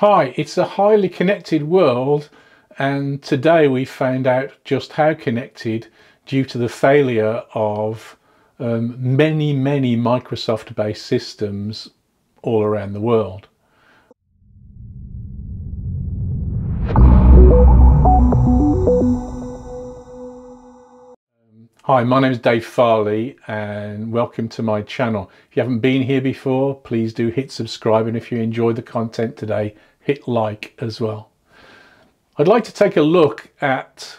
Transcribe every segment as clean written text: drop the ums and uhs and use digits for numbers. Hi, it's a highly connected world, and today we found out just how connected due to the failure of many Microsoft-based systems all around the world. Hi, my name is Dave Farley and welcome to my channel. If you haven't been here before, please do hit subscribe, and if you enjoyed the content today, hit like as well. I'd like to take a look at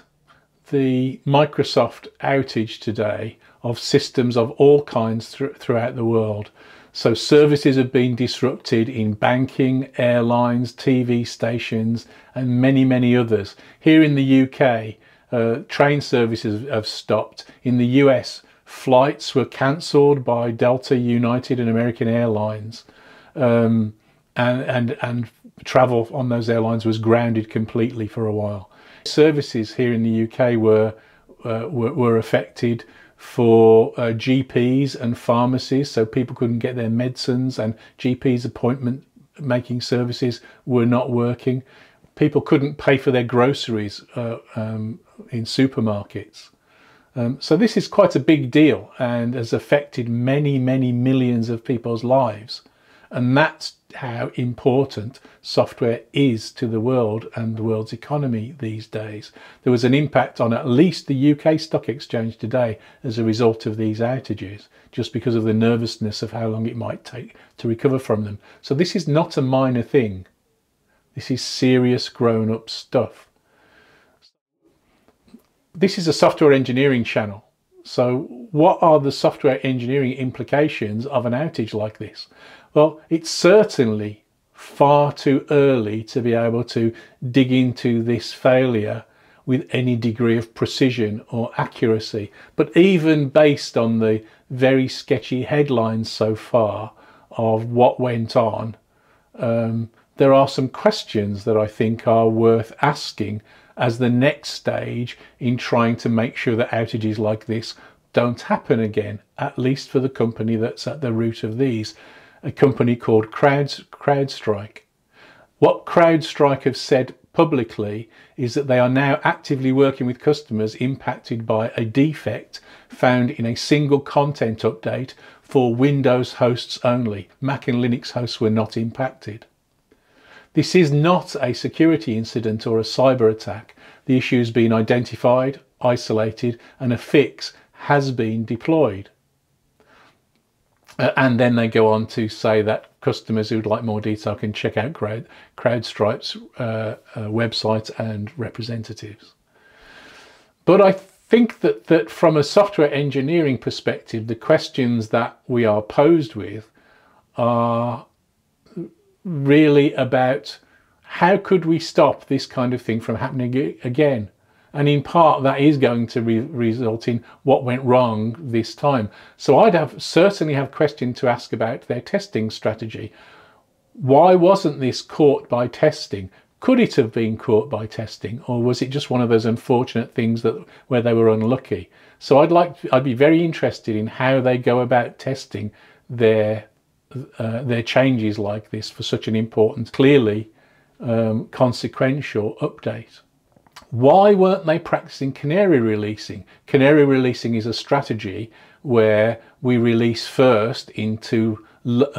the Microsoft outage today of systems of all kinds throughout the world. So services have been disrupted in banking, airlines, TV stations and many others. Here in the UK, train services have stopped. In the US, flights were cancelled by Delta, United and American Airlines, and travel on those airlines was grounded completely for a while. Services here in the UK were affected for GPs and pharmacies, so people couldn't get their medicines, and GPs appointment making services were not working. People couldn't pay for their groceries in supermarkets. So this is quite a big deal and has affected many millions of people's lives. And that's how important software is to the world and the world's economy these days. There was an impact on at least the UK Stock Exchange today as a result of these outages, just because of the nervousness of how long it might take to recover from them. So this is not a minor thing. This is serious grown-up stuff. This is a software engineering channel. So what are the software engineering implications of an outage like this? Well, it's certainly far too early to be able to dig into this failure with any degree of precision or accuracy. But even based on the very sketchy headlines so far of what went on, there are some questions that I think are worth asking as the next stage in trying to make sure that outages like this don't happen again, at least for the company that's at the root of these, a company called CrowdStrike. What CrowdStrike have said publicly is that they are now actively working with customers impacted by a defect found in a single content update for Windows hosts only. Mac and Linux hosts were not impacted. This is not a security incident or a cyber attack. The issue has been identified, isolated, and a fix has been deployed. And then they go on to say that customers who'd like more detail can check out CrowdStrike's website and representatives. But I think that from a software engineering perspective, the questions that we are posed with are really about how could we stop this kind of thing from happening again, and in part that is going to result in what went wrong this time. So I'd certainly have questions to ask about their testing strategy. Why wasn't this caught by testing? Could it have been caught by testing, or was it just one of those unfortunate things that where they were unlucky? So I'd be very interested in how they go about testing their changes like this for such an important, clearly consequential update. Why weren't they practicing canary releasing? Canary releasing is a strategy where we release first into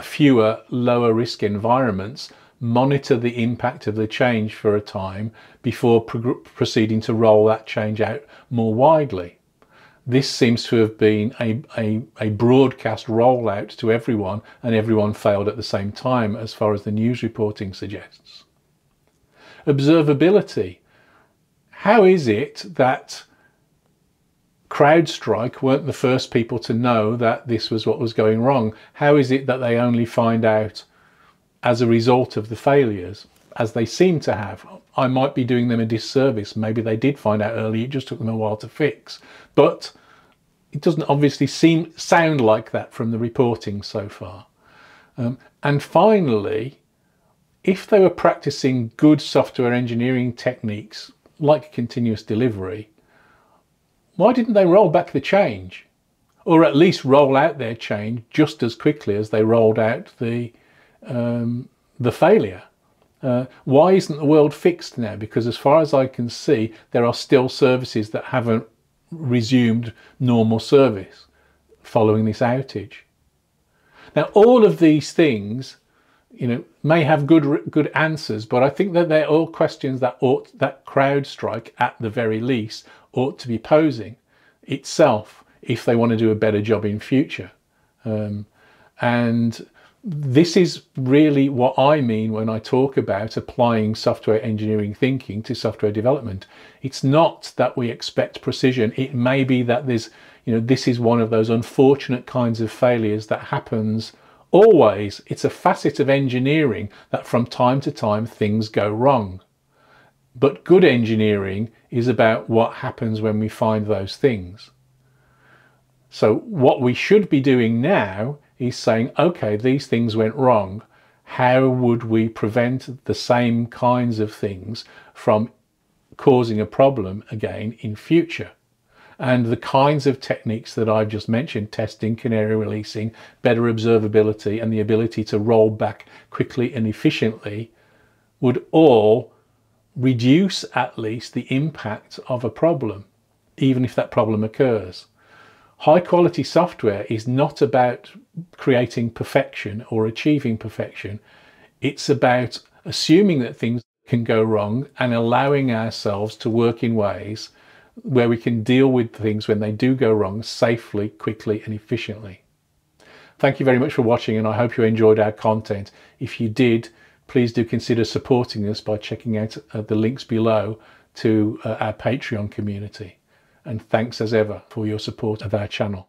fewer, lower risk environments, monitor the impact of the change for a time before proceeding to roll that change out more widely. This seems to have been a broadcast rollout to everyone, and everyone failed at the same time as far as the news reporting suggests. Observability. How is it that CrowdStrike weren't the first people to know that this was what was going wrong? How is it that they only find out as a result of the failures, as they seem to have? I might be doing them a disservice. Maybe they did find out early, it just took them a while to fix. But it doesn't obviously sound like that from the reporting so far. And finally, if they were practicing good software engineering techniques like continuous delivery, why didn't they roll back the change? Or at least roll out their change just as quickly as they rolled out the failure? Why isn't the world fixed now? Because as far as I can see, there are still services that haven't resumed normal service following this outage. Now, all of these things, you know, may have good answers, but I think that they're all questions that CrowdStrike, at the very least, ought to be posing itself if they want to do a better job in future. And this is really what I mean when I talk about applying software engineering thinking to software development. It's not that we expect precision. It may be that there's, you know, this is one of those unfortunate kinds of failures that happens always. It's a facet of engineering that from time to time things go wrong. But good engineering is about what happens when we find those things. So what we should be doing now is saying, okay, these things went wrong. How would we prevent the same kinds of things from causing a problem again in future? And the kinds of techniques that I've just mentioned, testing, canary releasing, better observability, and the ability to roll back quickly and efficiently, would all reduce at least the impact of a problem, even if that problem occurs. High quality software is not about creating perfection or achieving perfection. It's about assuming that things can go wrong and allowing ourselves to work in ways where we can deal with things when they do go wrong safely, quickly and efficiently. Thank you very much for watching, and I hope you enjoyed our content. If you did, please do consider supporting us by checking out the links below to our Patreon community. And thanks as ever for your support of our channel.